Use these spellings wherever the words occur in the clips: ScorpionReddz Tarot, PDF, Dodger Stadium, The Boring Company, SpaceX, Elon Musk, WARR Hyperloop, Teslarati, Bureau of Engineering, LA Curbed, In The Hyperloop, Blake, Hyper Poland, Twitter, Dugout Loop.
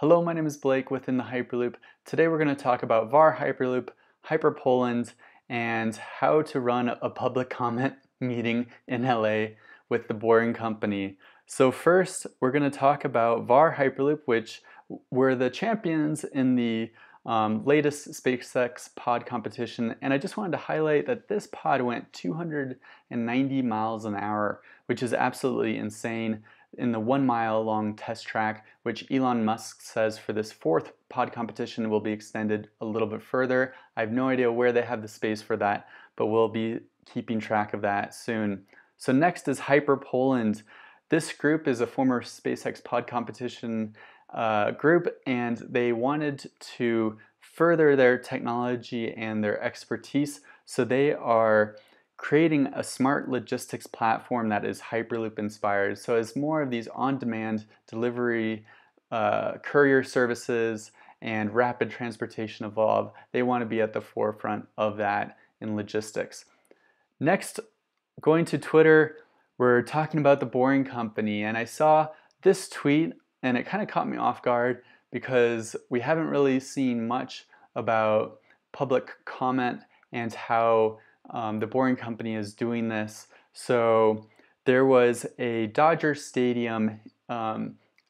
Hello, my name is Blake with In The Hyperloop. Today we're going to talk about WARR Hyperloop, Hyper Poland, and how to run a public comment meeting in LA with The Boring Company. So first, we're going to talk about WARR Hyperloop, which were the champions in the latest SpaceX pod competition. And I just wanted to highlight that this pod went 290 miles an hour, which is absolutely insane, in the 1 mile long test track, which Elon Musk says for this fourth pod competition will be extended a little bit further. I have no idea where they have the space for that, but we'll be keeping track of that soon. So next is Hyper Poland. This group is a former SpaceX pod competition group, and they wanted to further their technology and their expertise. So they are creating a smart logistics platform that is Hyperloop inspired. So as more of these on-demand delivery, courier services, and rapid transportation evolve, they want to be at the forefront of that in logistics. Next, going to Twitter, we're talking about The Boring Company, and I saw this tweet and it kind of caught me off guard because we haven't really seen much about public comment and how The Boring Company is doing this. So there was a Dodger Stadium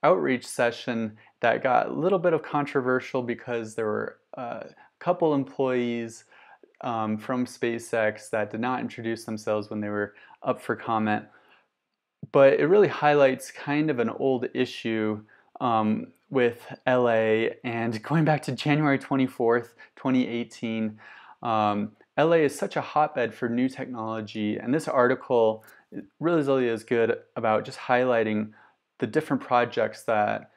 outreach session that got a little bit of controversial because there were a couple employees from SpaceX that did not introduce themselves when they were up for comment. But it really highlights kind of an old issue with LA, and going back to January 24th, 2018, LA is such a hotbed for new technology, and this article really is good about just highlighting the different projects that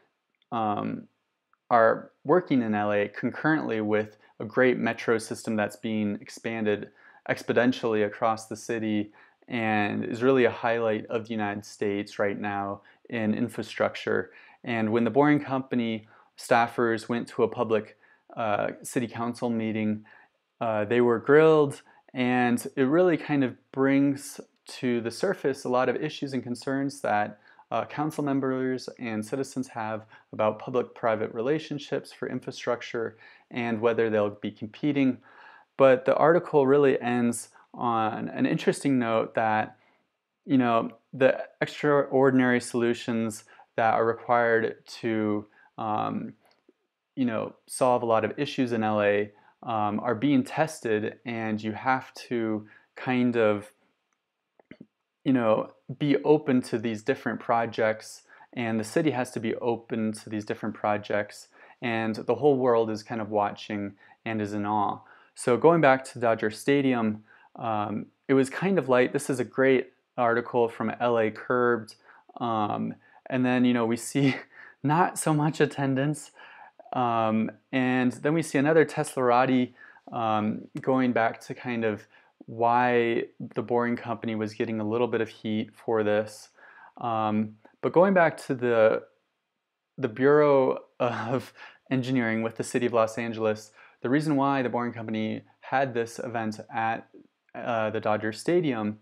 are working in LA concurrently with a great metro system that's being expanded exponentially across the city and is really a highlight of the United States right now in infrastructure. And when The Boring Company staffers went to a public city council meeting, they were grilled, and it really kind of brings to the surface a lot of issues and concerns that council members and citizens have about public-private relationships for infrastructure and whether they'll be competing. But the article really ends on an interesting note that, you know, the extraordinary solutions that are required to, you know, solve a lot of issues in LA are being tested, and you have to kind of, you know, be open to these different projects, and the city has to be open to these different projects, and the whole world is kind of watching and is in awe. So going back to Dodger Stadium, it was kind of light. This is a great article from LA Curbed, and then, you know, we see not so much attendance. And then we see another Teslarati going back to kind of why The Boring Company was getting a little bit of heat for this. But going back to the Bureau of Engineering with the City of Los Angeles, the reason why The Boring Company had this event at the Dodger Stadium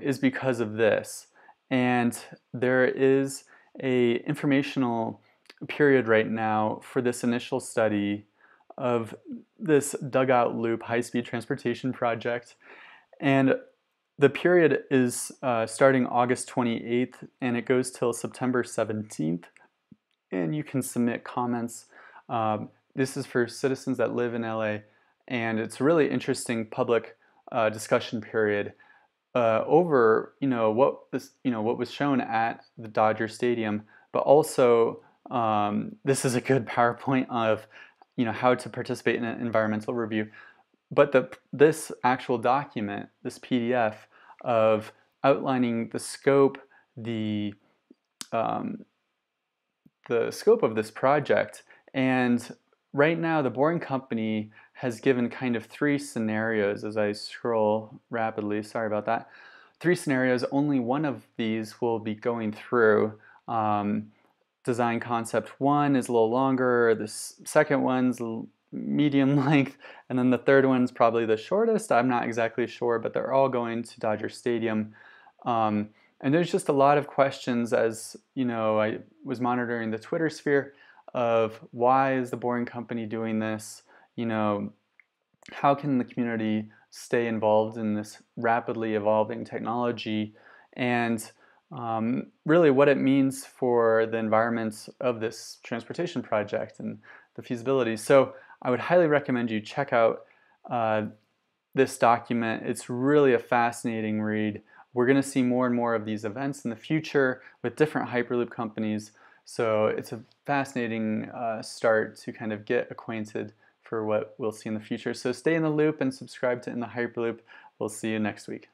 is because of this. And there is a informational period right now for this initial study of this Dugout Loop high-speed transportation project, and the period is starting August 28th and it goes till September 17th, and you can submit comments. This is for citizens that live in LA, and it's a really interesting public discussion period over, you know, what was shown at the Dodger Stadium, but also this is a good PowerPoint of, you know, how to participate in an environmental review. But this actual document, this PDF of outlining the scope of this project. And right now The Boring Company has given kind of three scenarios as I scroll rapidly. Sorry about that. Three scenarios. Only one of these will be going through. Design concept one is a little longer, the second one's medium length, and then the third one's probably the shortest. I'm not exactly sure, but they're all going to Dodger Stadium. And there's just a lot of questions, as you know, I was monitoring the Twitter sphere of why is the Boring Company doing this? You know, how can the community stay involved in this rapidly evolving technology, and really what it means for the environment of this transportation project and the feasibility. So I would highly recommend you check out this document. It's really a fascinating read. We're going to see more and more of these events in the future with different Hyperloop companies. So it's a fascinating start to kind of get acquainted for what we'll see in the future. So stay in the loop and subscribe to In the Hyperloop. We'll see you next week.